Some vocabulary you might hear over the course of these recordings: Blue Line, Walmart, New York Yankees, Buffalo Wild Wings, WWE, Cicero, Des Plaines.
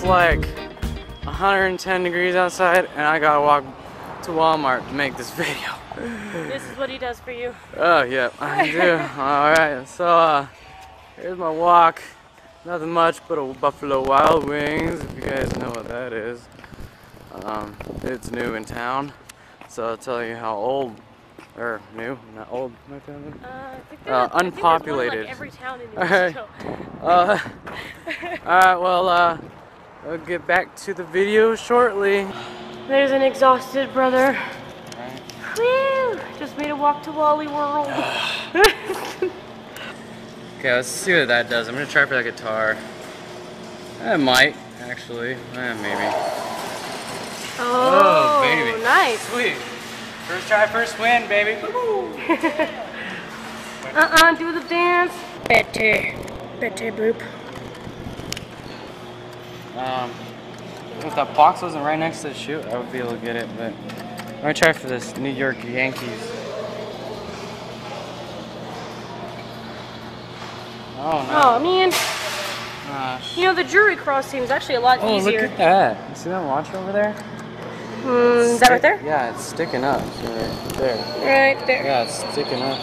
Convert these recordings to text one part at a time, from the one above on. It's like 110 degrees outside and I gotta walk to Walmart to make this video. This is what he does for you. Oh yeah, I do. Alright, so here's my walk. Nothing much but a Buffalo Wild Wings, if you guys know what that is. It's new in town, so I'll tell you how old, or new, not old, my family. Unpopulated. I think there's one, like, every town in New York. Alright, I'll get back to the video shortly. There's an exhausted brother. Right. Woo! Just made a walk to Wally World. Okay, let's see what that does. I'm gonna try for that guitar. I might, actually. Maybe. Oh, baby. Nice. Sweet. First try, first win, baby. Do the dance. Better boop. If that box wasn't right next to the chute, I would be able to get it, but I'm gonna try for this New York Yankees. Oh, no. Oh, man. Gosh. You know, the Jewelry Cross seems actually a lot easier. Oh, look at that. You see that watch over there? Is that right there? Yeah, it's sticking up. It's right there. Right there. Yeah, it's sticking up.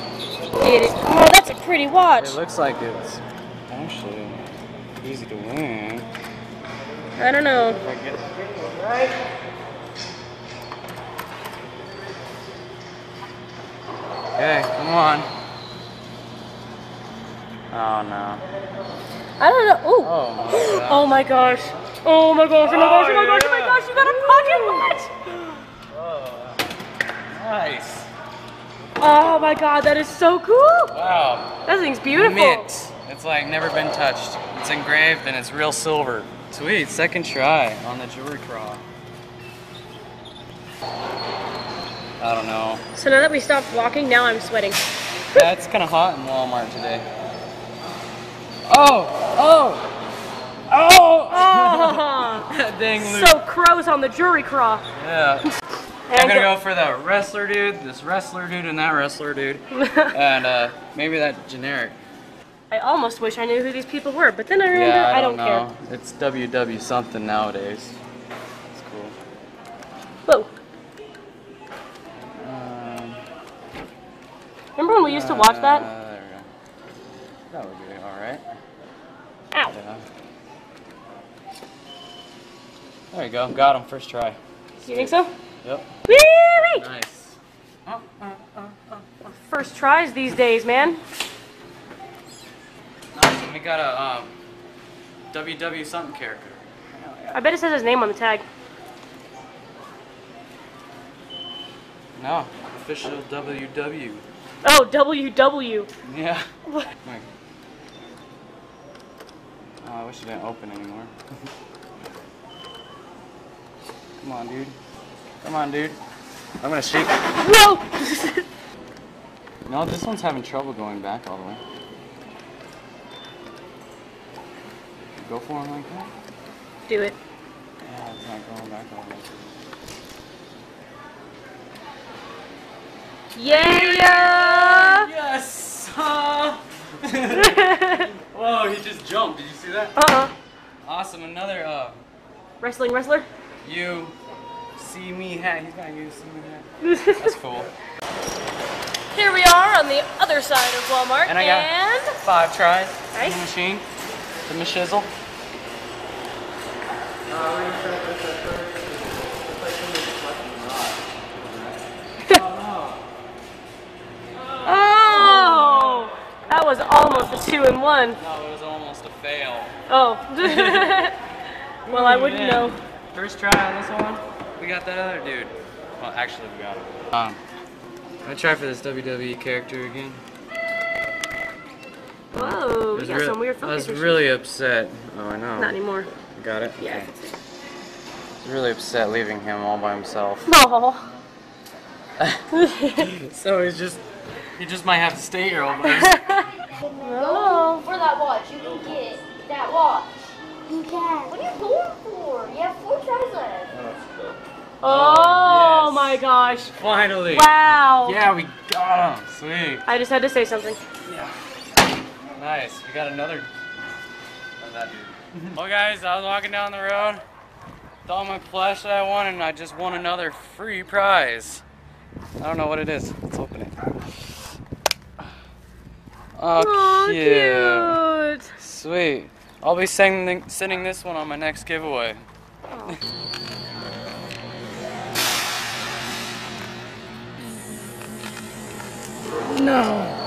It is. Oh, that's a pretty watch. It looks like it's actually easy to win. I don't know. If I get it right. Okay, come on. Oh no. I don't know. Ooh. Oh my gosh. Oh my gosh. Oh my gosh. Oh my gosh. Oh my gosh. You got a pocket watch. Oh, nice. Oh my god. That is so cool. Wow. That thing's beautiful. Mint. It's like never been touched. It's engraved and it's real silver. Sweet. Second try on the Jewelry Craw. I don't know. So now that we stopped walking, now I'm sweating. Yeah, it's kind of hot in Walmart today. Oh! Oh! Oh! That dang loop. So crows on the Jewelry Craw. Yeah. I'm gonna go for that wrestler dude, this wrestler dude, and that wrestler dude. And maybe that generic. I almost wish I knew who these people were, but then I remember I don't know. It's WW something nowadays. It's cool. Whoa. Remember when we used to watch that? There we go. That would be alright. Ow. Yeah. There you go. Got him first try. You think so? Yep. Wee-wee! Nice. First tries these days, man. Nice. And we got a WW something character. I bet it says his name on the tag. No. Official WW. Oh, WW. Yeah. What? Oh, I wish it didn't open anymore. Come on, dude. Come on, dude. I'm gonna shake. No! No, this one's having trouble going back all the way. Go for him like that? Do it. Yeah, it's not going back all the way. Yeah! Yes! Whoa, he just jumped. Did you see that? Uh-huh. Awesome. Another, wrestling wrestler? You see me hat. He's got a you see me hat. That's cool. Here we are on the other side of Walmart. And I got 5 tries. Nice. The machine. The machizzle. Was almost a 2-in-1. No, it was almost a fail. Oh. Well, I wouldn't know. First try on this one, we got that other dude. Well, actually, we got him. I'm gonna try for this WWE character again. Whoa, we got some weird focus issues. I was really upset. Oh, I know. Not anymore. Got it? Yeah. Okay. I was really upset leaving him all by himself. Oh. So he's just, he just might have to stay here all by himself. Go for that watch. You can get that watch. You can. What are you going for? You have 4 tries left. Oh yes. My gosh. Finally. Wow. Yeah, we got him. Sweet. I just had to say something. Yeah. Nice. We got another that dude. Well, guys, I was walking down the road with all my plush that I won, and I just won another free prize. I don't know what it is. Let's open it. Oh, cute. Sweet. I'll be sending this one on my next giveaway. Oh. No.